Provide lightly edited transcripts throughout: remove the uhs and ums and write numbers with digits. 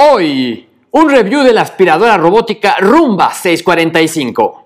Hoy, un review de la aspiradora robótica Roomba 645.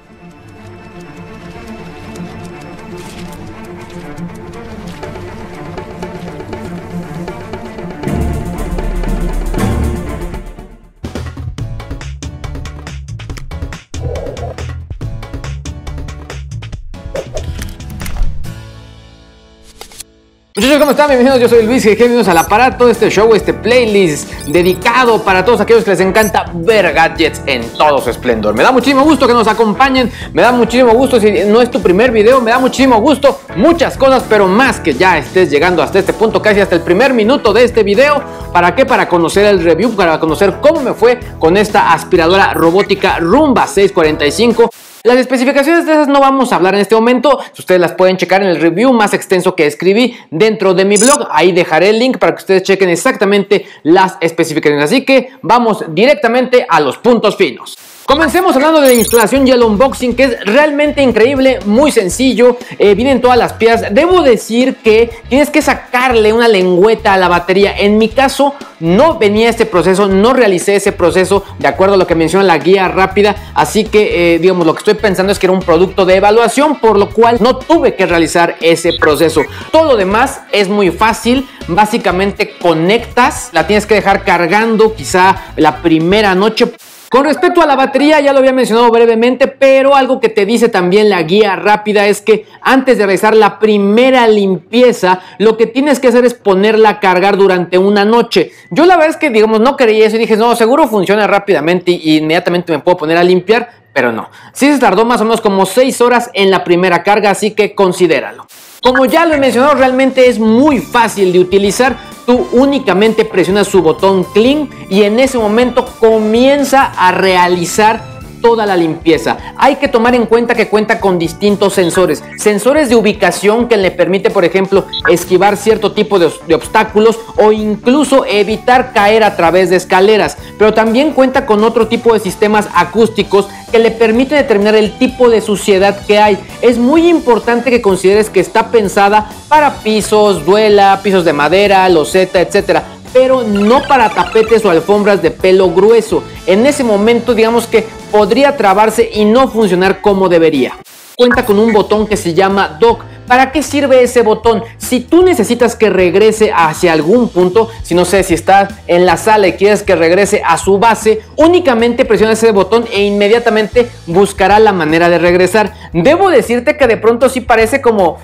Muchachos, ¿cómo están? Bienvenidos, yo soy Luis GyG, bienvenidos al aparato, este show, este playlist dedicado para todos aquellos que les encanta ver gadgets en todo su esplendor. Me da muchísimo gusto que nos acompañen, me da muchísimo gusto, si no es tu primer video, me da muchísimo gusto, muchas cosas, pero más que ya estés llegando hasta este punto, casi hasta el primer minuto de este video. ¿Para qué? Para conocer el review, para conocer cómo me fue con esta aspiradora robótica Roomba 645. Las especificaciones de esas no vamos a hablar en este momento, ustedes las pueden checar en el review más extenso que escribí dentro de mi blog, ahí dejaré el link para que ustedes chequen exactamente las especificaciones, así que vamos directamente a los puntos finos. Comencemos hablando de la instalación y el unboxing, que es realmente increíble, muy sencillo, vienen todas las piezas. Debo decir que tienes que sacarle una lengüeta a la batería. En mi caso no venía este proceso, no realicé ese proceso de acuerdo a lo que menciona la guía rápida, así que digamos, lo que estoy pensando es que era un producto de evaluación, por lo cual no tuve que realizar ese proceso. Todo lo demás es muy fácil, básicamente conectas, la tienes que dejar cargando quizá la primera noche. Con respecto a la batería, ya lo había mencionado brevemente, pero algo que te dice también la guía rápida es que antes de realizar la primera limpieza, lo que tienes que hacer es ponerla a cargar durante una noche. Yo la verdad es que, digamos, no creí eso y dije, no, seguro funciona rápidamente y inmediatamente me puedo poner a limpiar, pero no. Sí se tardó más o menos como 6 horas en la primera carga, así que considéralo. Como ya lo he mencionado, realmente es muy fácil de utilizar. Tú únicamente presionas su botón clean y en ese momento comienza a realizar toda la limpieza. Hay que tomar en cuenta que cuenta con distintos sensores. Sensores de ubicación que le permite, por ejemplo, esquivar cierto tipo de obstáculos o incluso evitar caer a través de escaleras. Pero también cuenta con otro tipo de sistemas acústicos que le permite determinar el tipo de suciedad que hay. Es muy importante que consideres que está pensada para pisos, duela, pisos de madera, loseta, etcétera, pero no para tapetes o alfombras de pelo grueso. En ese momento, digamos que podría trabarse y no funcionar como debería. Cuenta con un botón que se llama dock. ¿Para qué sirve ese botón? Si tú necesitas que regrese hacia algún punto, si no sé, si estás en la sala y quieres que regrese a su base, únicamente presiona ese botón e inmediatamente buscará la manera de regresar. Debo decirte que de pronto sí parece como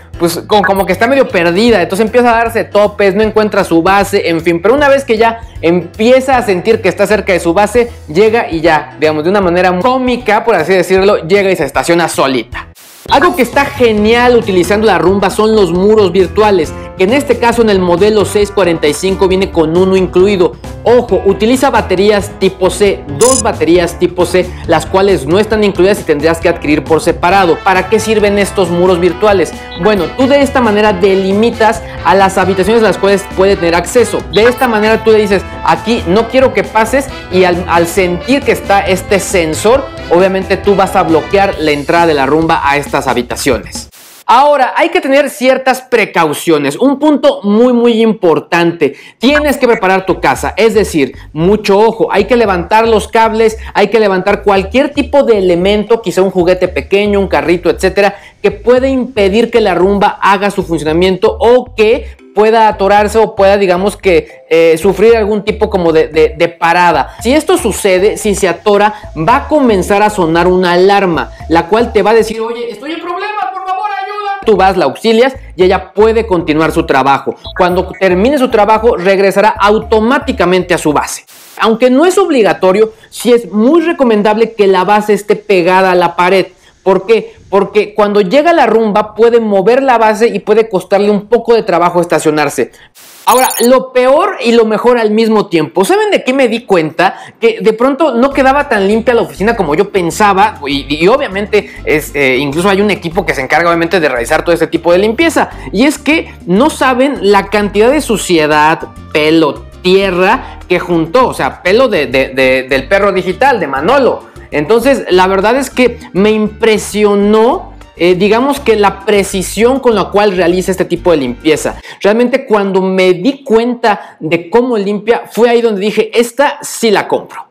que está medio perdida, entonces empieza a darse topes, no encuentra su base, en fin, pero una vez que ya empieza a sentir que está cerca de su base, llega y ya, digamos, de una manera cómica, por así decirlo, llega y se estaciona solita. Algo que está genial utilizando la Roomba son los muros virtuales, que en este caso en el modelo 645 viene con uno incluido. Ojo, utiliza baterías tipo C, 2 baterías tipo C, las cuales no están incluidas y tendrías que adquirir por separado. ¿Para qué sirven estos muros virtuales? Bueno, tú de esta manera delimitas a las habitaciones a las cuales puede tener acceso. De esta manera tú le dices, aquí no quiero que pases, y al sentir que está este sensor, obviamente tú vas a bloquear la entrada de la Roomba a estas habitaciones. Ahora, hay que tener ciertas precauciones. Un punto muy importante. Tienes que preparar tu casa, es decir, mucho ojo. Hay que levantar los cables, hay que levantar cualquier tipo de elemento, quizá un juguete pequeño, un carrito, etcétera, que puede impedir que la Roomba haga su funcionamiento o que pueda atorarse o pueda, digamos que sufrir algún tipo como de parada. Si esto sucede, si se atora, va a comenzar a sonar una alarma, la cual te va a decir, oye, estoy en problema, por favor, ayuda. Tú vas, la auxilias y ella puede continuar su trabajo. Cuando termine su trabajo, regresará automáticamente a su base. Aunque no es obligatorio, sí es muy recomendable que la base esté pegada a la pared. ¿Por qué? Porque cuando llega la Roomba puede mover la base y puede costarle un poco de trabajo estacionarse. Ahora, lo peor y lo mejor al mismo tiempo. ¿Saben de qué me di cuenta? Que de pronto no quedaba tan limpia la oficina como yo pensaba. Y obviamente incluso hay un equipo que se encarga obviamente de realizar todo este tipo de limpieza. Y es que no saben la cantidad de suciedad, pelo, tierra que juntó. O sea, pelo del perro digital, de Manolo. Entonces, la verdad es que me impresionó digamos que la precisión con la cual realiza este tipo de limpieza. Realmente cuando me di cuenta de cómo limpia, fue ahí donde dije, esta sí la compro.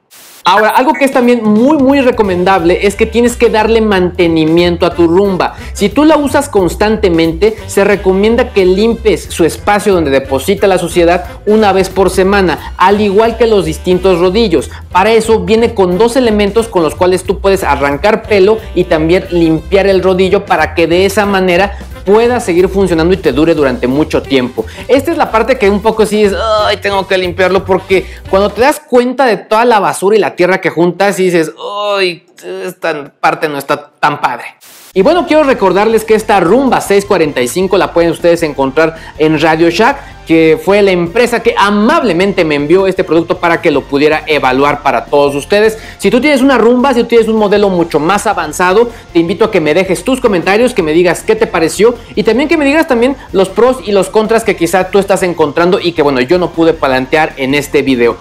Ahora, algo que es también muy recomendable es que tienes que darle mantenimiento a tu Roomba. Si tú la usas constantemente, se recomienda que limpies su espacio donde deposita la suciedad una vez por semana, al igual que los distintos rodillos. Para eso viene con dos elementos con los cuales tú puedes arrancar pelo y también limpiar el rodillo para que de esa manera pueda seguir funcionando y te dure durante mucho tiempo. Esta es la parte que un poco sí es, ay, tengo que limpiarlo, porque cuando te das cuenta de toda la basura y la tierra que juntas y dices, ay, esta parte no está tan padre. Y bueno, quiero recordarles que esta Roomba 645 la pueden ustedes encontrar en Radio Shack, que fue la empresa que amablemente me envió este producto para que lo pudiera evaluar para todos ustedes. Si tú tienes una Roomba, si tú tienes un modelo mucho más avanzado, te invito a que me dejes tus comentarios, que me digas qué te pareció y también que me digas también los pros y los contras que quizá tú estás encontrando y que bueno, yo no pude plantear en este video.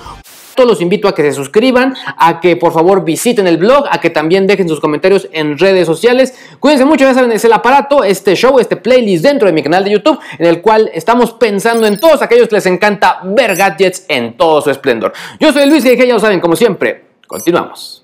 Los invito a que se suscriban, a que por favor visiten el blog, a que también dejen sus comentarios en redes sociales. Cuídense mucho, ya saben, es el aparato, este show, este playlist dentro de mi canal de YouTube, en el cual estamos pensando en todos aquellos que les encanta ver gadgets en todo su esplendor. Yo soy Luis GyG, ya lo saben, como siempre, continuamos.